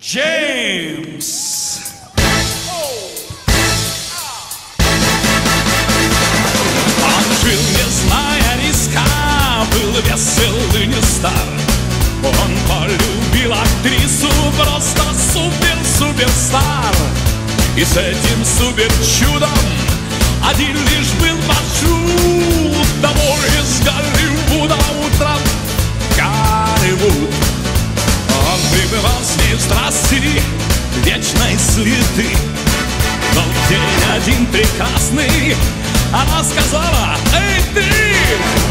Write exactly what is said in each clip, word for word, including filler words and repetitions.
Джеймс! Он жил, не зная риска, был весел и не стар. Он полюбил актрису, просто супер-суперстар. И с этим супер-чудом один лишь был маршрут домой из Голливуда утром в Голливуд. Он пребывал с ней в страсти вечной суеты, но в день один прекрасный она сказала: эй ты,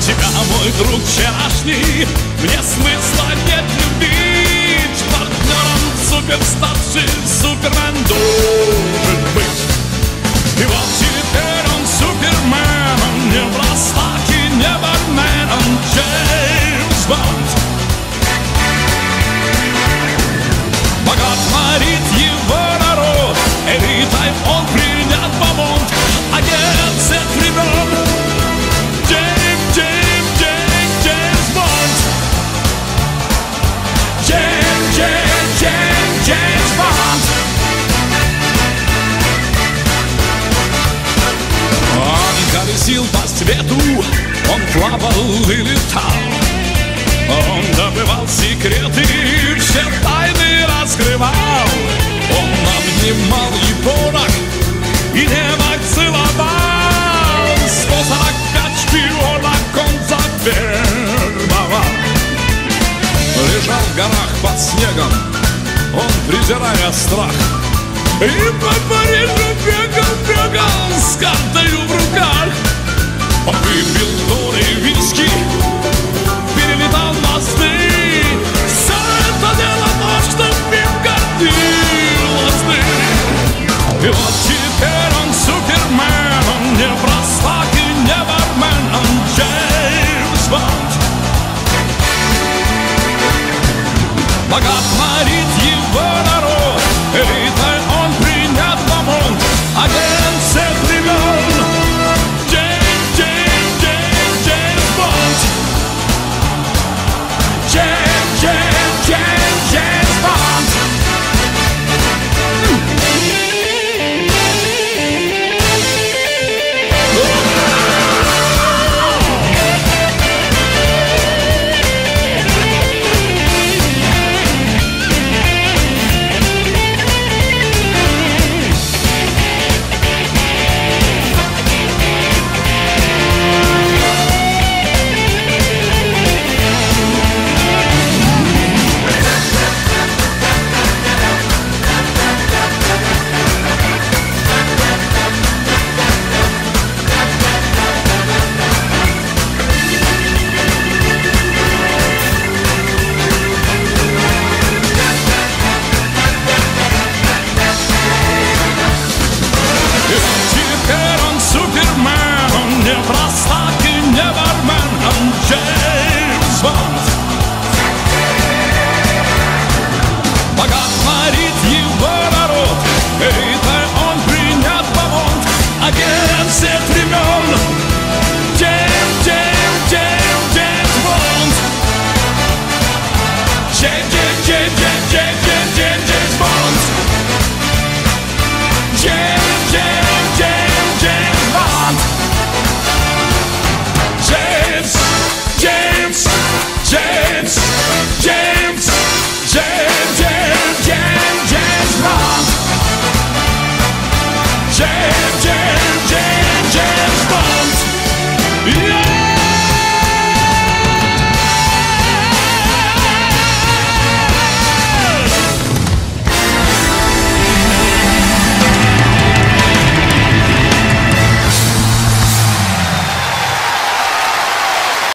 тебя, мой друг вчерашний, мне смысла нет любить. Партнером суперстарший Супермен должен быть. И вот теперь он Супермен, он не простак и не бармен, он Джеймс Бонд. Боготворит его народ, элитой он принят в обман. По свету он плавал и летал, он добывал секреты, все тайны раскрывал. Он обнимал японок и девок целовал, сто сорок пять шпионок он завербовал. Лежал в горах под снегом он, презирая страх, и по Парижу бегал, бегал с картою в руках. Он выпил горы виски.